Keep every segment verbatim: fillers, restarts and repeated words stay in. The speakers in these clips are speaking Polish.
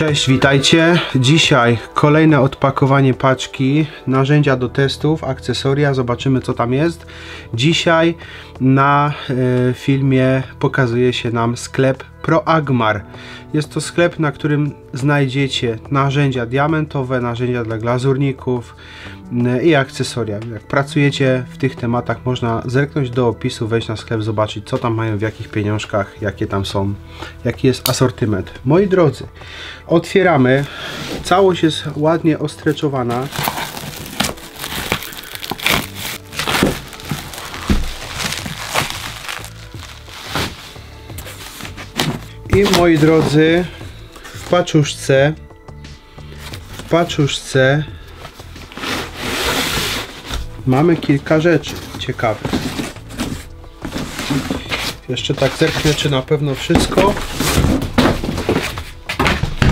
Cześć, witajcie. Dzisiaj kolejne odpakowanie paczki, narzędzia do testów, akcesoria, zobaczymy co tam jest. Dzisiaj na y, filmie pokazuje się nam sklep PROAGMAR. Jest to sklep, na którym znajdziecie narzędzia diamentowe, narzędzia dla glazurników y, i akcesoria. Jak pracujecie w tych tematach, można zerknąć do opisu, wejść na sklep, zobaczyć co tam mają, w jakich pieniążkach, jakie tam są, jaki jest asortyment. Moi drodzy, otwieramy. Całość jest ładnie ostreczowana. I moi drodzy, w paczuszce, w paczuszce mamy kilka rzeczy ciekawych. Jeszcze tak zerknę, czy na pewno wszystko.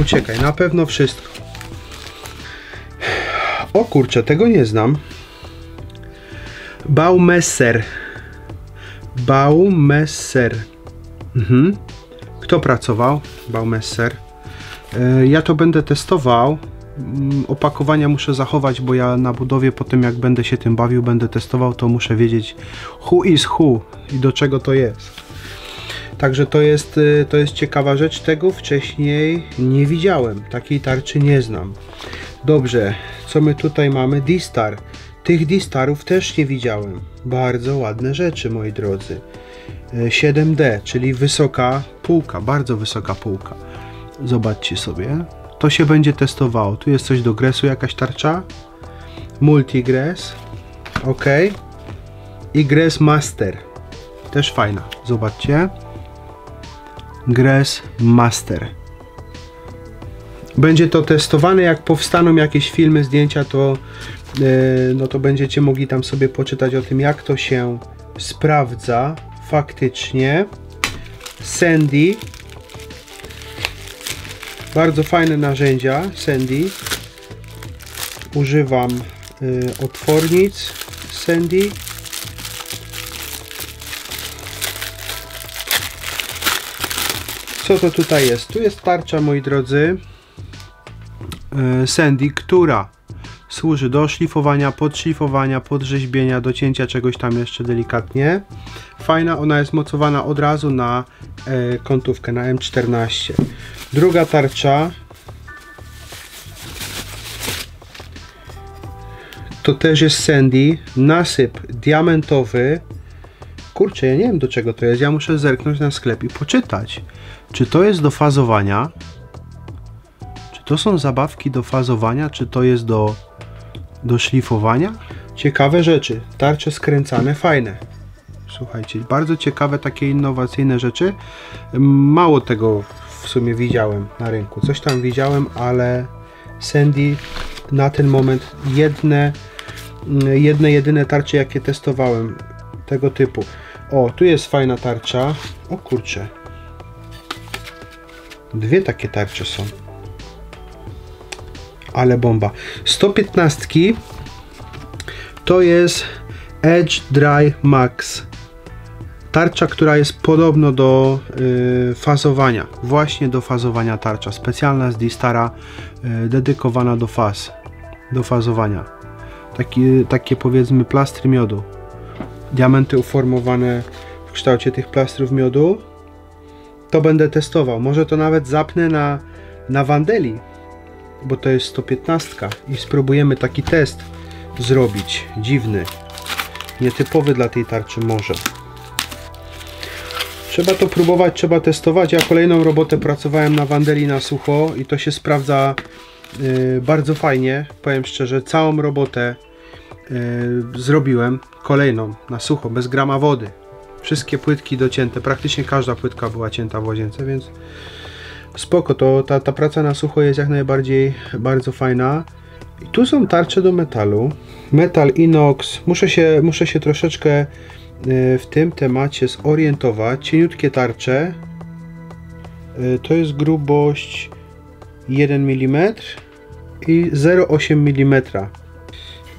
Uciekaj, na pewno wszystko. O kurczę, tego nie znam. Baumesser. Baumesser. Mhm. Kto pracował? Baumesser. Ja to będę testował. Opakowania muszę zachować, bo ja na budowie potem, jak będę się tym bawił, będę testował, to muszę wiedzieć who is who i do czego to jest. Także to jest, to jest ciekawa rzecz. Tego wcześniej nie widziałem. Takiej tarczy nie znam. Dobrze, co my tutaj mamy? Distar. Tych Distarów też nie widziałem. Bardzo ładne rzeczy, moi drodzy. siedem D, czyli wysoka półka, bardzo wysoka półka. Zobaczcie sobie. To się będzie testowało. Tu jest coś do gresu, jakaś tarcza. Multigres. Ok. I Gres Master. Też fajna. Zobaczcie. Gres Master. Będzie to testowane. Jak powstaną jakieś filmy, zdjęcia, to, yy, no to będziecie mogli tam sobie poczytać o tym, jak to się sprawdza faktycznie. Sendi. Bardzo fajne narzędzia. Sendi. Używam yy, otwornic Sendi. Co to tutaj jest? Tu jest tarcza, moi drodzy, Sendi, która służy do szlifowania, podszlifowania, podrzeźbienia, docięcia czegoś tam jeszcze delikatnie. Fajna, ona jest mocowana od razu na e, kątówkę, na M czternaście. Druga tarcza to też jest Sendi, nasyp diamentowy. Kurczę, ja nie wiem do czego to jest, ja muszę zerknąć na sklep i poczytać, czy to jest do fazowania, czy to są zabawki do fazowania, czy to jest do, do szlifowania. Ciekawe rzeczy, tarcze skręcane, fajne. Słuchajcie, bardzo ciekawe, takie innowacyjne rzeczy. Mało tego w sumie widziałem na rynku, coś tam widziałem, ale Sendi na ten moment jedne, jedne jedyne tarcze jakie testowałem tego typu. O, tu jest fajna tarcza. O kurczę. Dwie takie tarcze są. Ale bomba. sto piętnaście to jest Edge Dry Max. Tarcza, która jest podobno do y, fazowania. Właśnie do fazowania tarcza. Specjalna z Distara, y, dedykowana do faz. Do fazowania. Taki, takie powiedzmy plastry miodu. Diamenty uformowane w kształcie tych plastrów miodu. To będę testował. Może to nawet zapnę na, na Wandeli, bo to jest sto piętnaście i spróbujemy taki test zrobić. Dziwny, nietypowy dla tej tarczy może. Trzeba to próbować, trzeba testować. Ja kolejną robotę pracowałem na Wandeli na sucho i to się sprawdza yy, bardzo fajnie. Powiem szczerze, całą robotę Yy, zrobiłem kolejną na sucho, bez grama wody, wszystkie płytki docięte, praktycznie każda płytka była cięta w łazience, więc spoko, to ta, ta praca na sucho jest jak najbardziej bardzo fajna. I tu są tarcze do metalu, metal, inox. Muszę się, muszę się troszeczkę yy, w tym temacie zorientować. Cieniutkie tarcze, yy, to jest grubość jeden milimetr i zero przecinek osiem milimetra.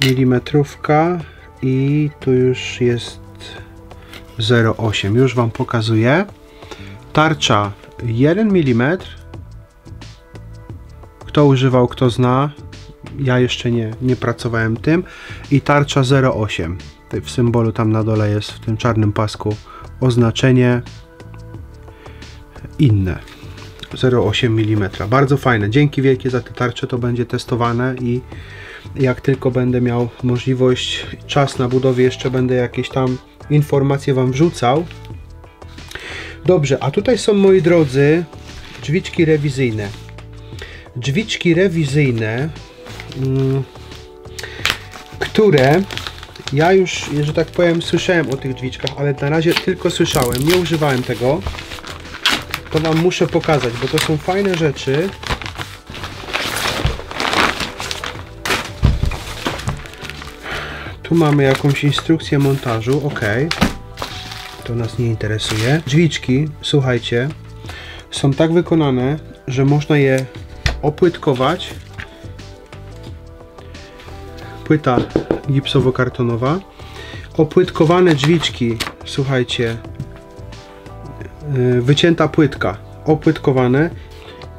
Milimetrówka i tu już jest zero przecinek osiem. Już Wam pokazuję. Tarcza jeden milimetr Kto używał, kto zna. Ja jeszcze nie, nie pracowałem tym. I tarcza zero osiem. W symbolu tam na dole jest, w tym czarnym pasku, oznaczenie inne. zero osiem milimetrów. Bardzo fajne. Dzięki wielkie za te tarcze. To będzie testowane i jak tylko będę miał możliwość, czas na budowie, jeszcze będę jakieś tam informacje Wam wrzucał. Dobrze, a tutaj są, moi drodzy, drzwiczki rewizyjne. Drzwiczki rewizyjne, mm, które ja już, że tak powiem, słyszałem o tych drzwiczkach, ale na razie tylko słyszałem, nie używałem tego. To Wam muszę pokazać, bo to są fajne rzeczy. Tu mamy jakąś instrukcję montażu, ok. To nas nie interesuje. Drzwiczki, słuchajcie, są tak wykonane, że można je opłytkować. Płyta gipsowo-kartonowa. Opłytkowane drzwiczki, słuchajcie, wycięta płytka, opłytkowane,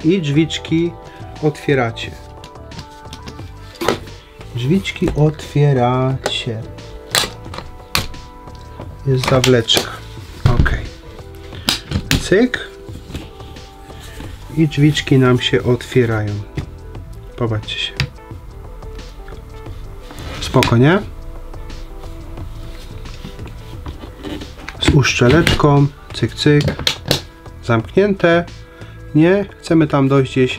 i drzwiczki otwieracie. Drzwiczki otwieracie. Jest zawleczka. Ok. Cyk. I drzwiczki nam się otwierają. Popatrzcie się. Spoko, nie? Z uszczeleczką. Cyk, cyk. Zamknięte. Nie? Chcemy tam dojść gdzieś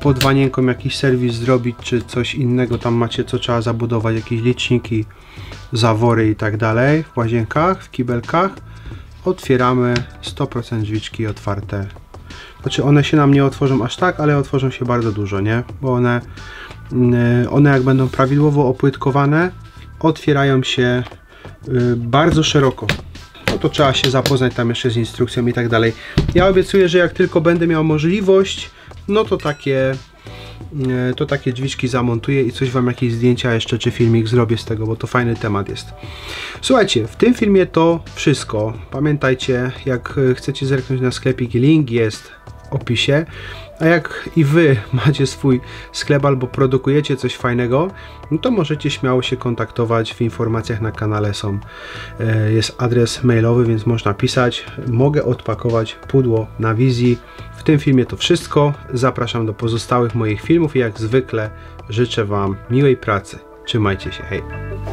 pod wanienką, jakiś serwis zrobić, czy coś innego tam macie, co trzeba zabudować, jakieś liczniki, zawory i tak dalej, w łazienkach, w kibelkach. Otwieramy, sto procent drzwiczki otwarte. Znaczy one się nam nie otworzą aż tak, ale otworzą się bardzo dużo, nie? Bo one, one jak będą prawidłowo opłytkowane, otwierają się bardzo szeroko. No to trzeba się zapoznać tam jeszcze z instrukcją i tak dalej. Ja obiecuję, że jak tylko będę miał możliwość, no to takie, to takie drzwiczki zamontuję i coś Wam, jakieś zdjęcia jeszcze czy filmik zrobię z tego, bo to fajny temat jest. Słuchajcie, w tym filmie to wszystko. Pamiętajcie, jak chcecie zerknąć na sklepik, link jest w opisie. A jak i Wy macie swój sklep albo produkujecie coś fajnego, no to możecie śmiało się kontaktować. W informacjach na kanale są, jest adres mailowy, więc można pisać. Mogę odpakować pudło na wizji. W tym filmie to wszystko. Zapraszam do pozostałych moich filmów i jak zwykle życzę Wam miłej pracy. Trzymajcie się, hej!